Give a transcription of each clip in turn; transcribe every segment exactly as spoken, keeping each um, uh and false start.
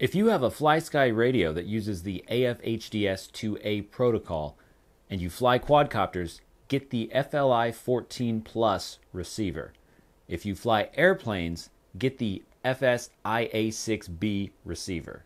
If you have a FlySky radio that uses the A F H D S two A protocol and you fly quadcopters, get the F L I fourteen plus receiver. If you fly airplanes, get the F S i A six B receiver.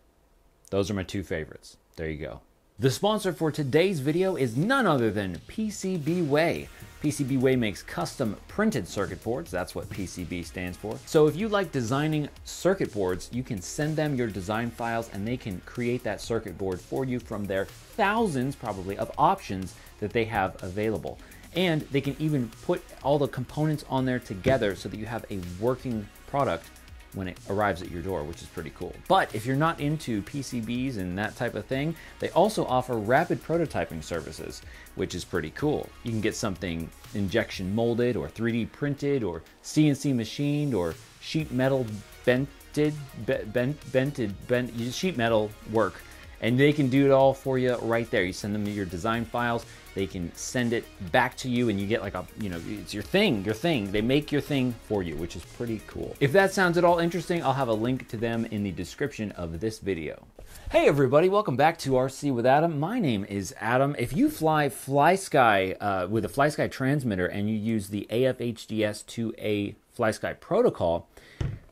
Those are my two favorites. There you go. The sponsor for today's video is none other than PCBWay. PCBWay makes custom printed circuit boards. That's what P C B stands for. So if you like designing circuit boards, you can send them your design files and they can create that circuit board for you from their thousands, probably, of options that they have available. And they can even put all the components on there together so that you have a working product when it arrives at your door, which is pretty cool. But if you're not into P C Bs and that type of thing, they also offer rapid prototyping services, which is pretty cool. You can get something injection molded or three D printed or C N C machined or sheet metal bented, bent, bented, bent, sheet metal work. And they can do it all for you right there. You send them your design files, they can send it back to you and you get like a, you know, it's your thing, your thing. They make your thing for you, which is pretty cool. If that sounds at all interesting, I'll have a link to them in the description of this video. Hey everybody, welcome back to R C with Adam. My name is Adam. If you fly FlySky uh, with a FlySky transmitter and you use the A F H D S two A FlySky protocol,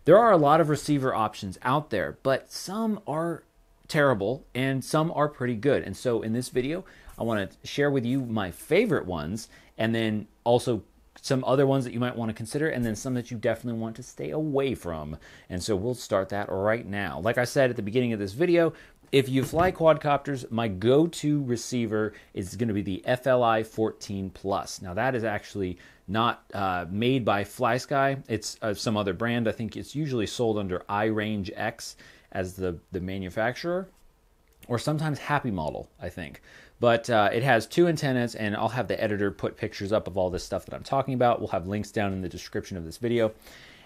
there are a lot of receiver options out there, but some are terrible and some are pretty good. And so in this video, I want to share with you my favorite ones and then also some other ones that you might want to consider and then some that you definitely want to stay away from. And so we'll start that right now. Like I said at the beginning of this video, if you fly quadcopters, my go-to receiver is going to be the F L I fourteen plus. Now that is actually not uh, made by FlySky. It's uh, some other brand. I think it's usually sold under iRange X as the, the manufacturer, or sometimes Happy Model, I think. But uh, it has two antennas, and I'll have the editor put pictures up of all this stuff that I'm talking about. We'll have links down in the description of this video.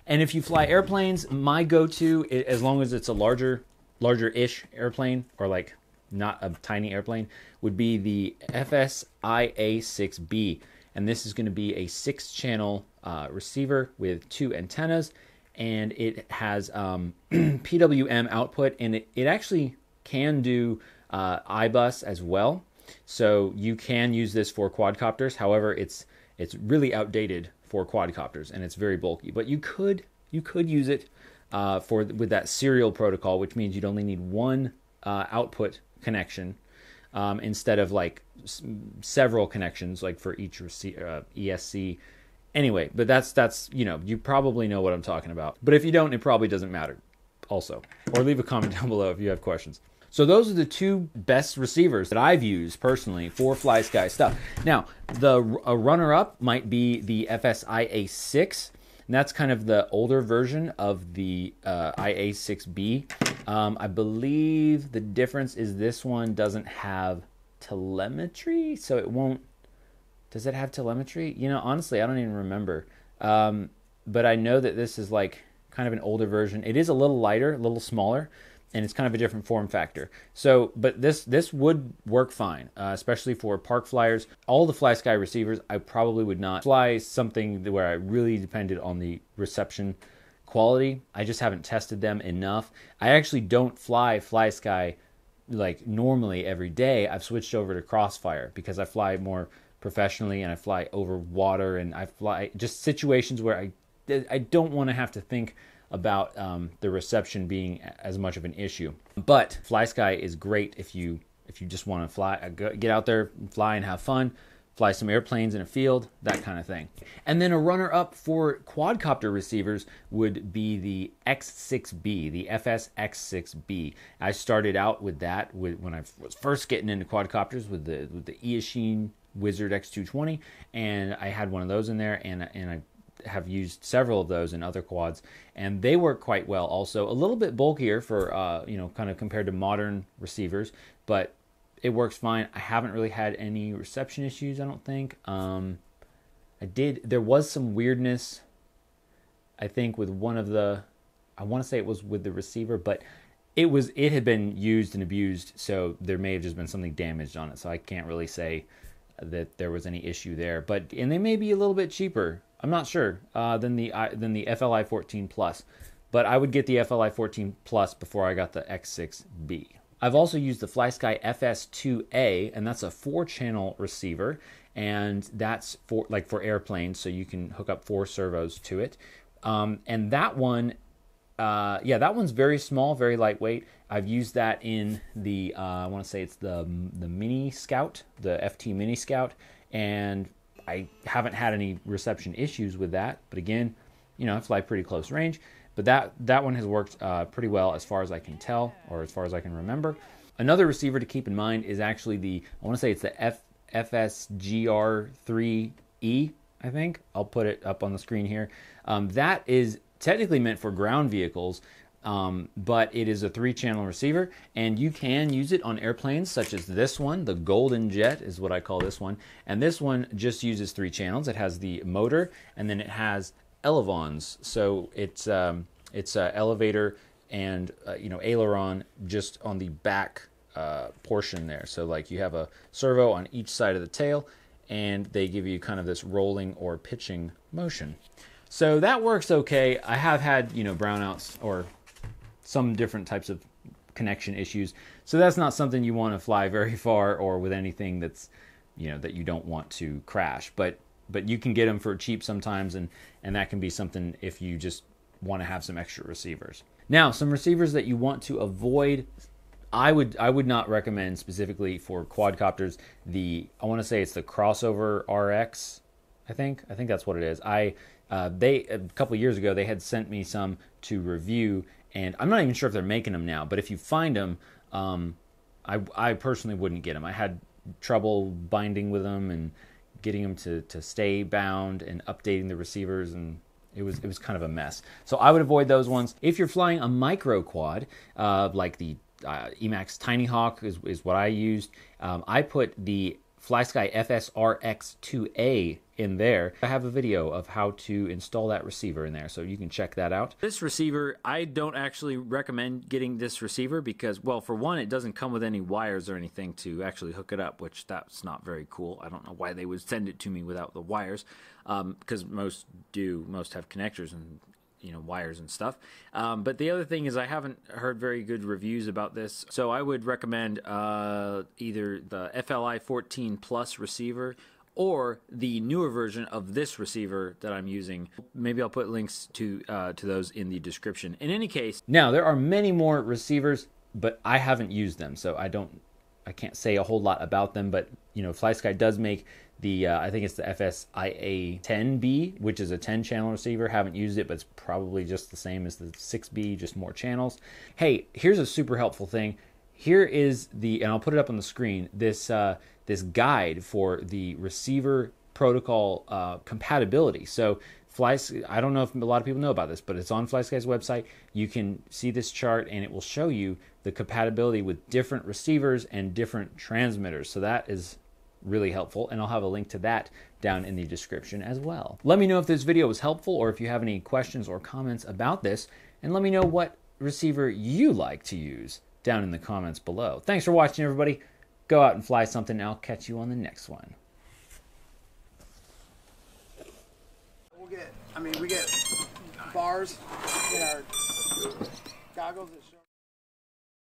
And if you fly airplanes, my go-to, as long as it's a larger, larger-ish airplane, or like not a tiny airplane, would be the F S i A six B. And this is gonna be a six channel uh, receiver with two antennas, and it has um, P W M output, and it, it actually can do uh, iBus as well. So you can use this for quadcopters. However, it's it's really outdated for quadcopters, and it's very bulky. But you could you could use it uh, for with that serial protocol, which means you'd only need one uh, output connection um, instead of like s several connections, like for each uh, E S C. Anyway, but that's, that's, you know, you probably know what I'm talking about. But if you don't, it probably doesn't matter also. Or leave a comment down below if you have questions. So those are the two best receivers that I've used personally for FlySky stuff. Now, the a runner-up might be the F S i A six, and that's kind of the older version of the uh, i A six B. Um, I believe the difference is this one doesn't have telemetry, so it won't... Does it have telemetry? You know, honestly, I don't even remember. Um, but I know that this is like kind of an older version. It is a little lighter, a little smaller, and it's kind of a different form factor. So, but this this would work fine, uh, especially for park flyers. All the FlySky receivers, I probably would not fly something where I really depended on the reception quality. I just haven't tested them enough. I actually don't fly FlySky like normally every day. I've switched over to Crossfire because I fly more professionally, and I fly over water, and I fly just situations where I I don't want to have to think about um, the reception being as much of an issue. But FlySky is great if you if you just want to fly, get out there, and fly, and have fun, fly some airplanes in a field, that kind of thing. And then a runner-up for quadcopter receivers would be the X six B, the F S X six B. I started out with that with, when I was first getting into quadcopters with the with the Eachine Wizard X two twenty, and I had one of those in there, and, and I have used several of those in other quads, and they work quite well also. A little bit bulkier for, uh, you know, kind of compared to modern receivers, but it works fine. I haven't really had any reception issues, I don't think. Um, I did, there was some weirdness, I think, with one of the, I want to say it was with the receiver, but it was, it had been used and abused, so there may have just been something damaged on it, so I can't really say that there was any issue there, but and they may be a little bit cheaper. I'm not sure uh, than the uh, than the F L I fourteen plus, but I would get the F L I fourteen plus before I got the X six B. I've also used the FlySky F S two A, and that's a four channel receiver, and that's for like for airplanes, so you can hook up four servos to it. Um, and that one, uh, yeah, that one's very small, very lightweight. I've used that in the, uh, I want to say it's the the Mini Scout, the F T Mini Scout, and I haven't had any reception issues with that. But again, you know, I fly pretty close range. But that, that one has worked uh, pretty well as far as I can tell, or as far as I can remember. Another receiver to keep in mind is actually the, I want to say it's the F, F S G R three E, I think. I'll put it up on the screen here. Um, that is technically meant for ground vehicles, um, but it is a three channel receiver, and you can use it on airplanes such as this one. The Golden Jet is what I call this one. And this one just uses three channels. It has the motor, and then it has elevons, so it's um, it's uh, elevator and uh, you know, aileron just on the back uh, portion there. So like you have a servo on each side of the tail, and they give you kind of this rolling or pitching motion. So that works okay. I have had, you know, brownouts or some different types of connection issues. So that's not something you want to fly very far or with anything that's, you know, that you don't want to crash, but. But you can get them for cheap sometimes, and, and that can be something if you just want to have some extra receivers. Now, some receivers that you want to avoid, I would I would not recommend specifically for quadcopters. The I want to say it's the Crossover R X, I think I think that's what it is. I uh, they a couple of years ago they had sent me some to review, and I'm not even sure if they're making them now. But if you find them, um, I I personally wouldn't get them. I had trouble binding with them and getting them to, to stay bound and updating the receivers, and it was it was kind of a mess. So I would avoid those ones. If you're flying a micro quad, uh, like the uh, Emax Tiny Hawk is, is what I used, um, I put the FlySky F S R X two A in there. I have a video of how to install that receiver in there, so you can check that out. This receiver, I don't actually recommend getting this receiver because, well, for one, it doesn't come with any wires or anything to actually hook it up, which that's not very cool. I don't know why they would send it to me without the wires, um, because most do, most have connectors and, you know, wires and stuff. Um, but the other thing is I haven't heard very good reviews about this. So I would recommend uh, either the F L I fourteen plus receiver or the newer version of this receiver that I'm using. Maybe I'll put links to, uh, to those in the description. In any case. Now, there are many more receivers, but I haven't used them. So I don't, I can't say a whole lot about them, but you know, FlySky does make the, uh, I think it's the F S I A ten B, which is a ten channel receiver. Haven't used it, but it's probably just the same as the six B, just more channels. Hey, here's a super helpful thing. Here is the, and I'll put it up on the screen, this uh, this guide for the receiver protocol uh, compatibility. So FlySky, I don't know if a lot of people know about this, but it's on FlySky's website. You can see this chart, and it will show you the compatibility with different receivers and different transmitters. So that is really helpful, and I'll have a link to that down in the description as well. Let me know if this video was helpful, or if you have any questions or comments about this, and let me know what receiver you like to use down in the comments below. Thanks for watching, everybody. Go out and fly something, and I'll catch you on the next one. We'll get, I mean, we get bars in our goggles.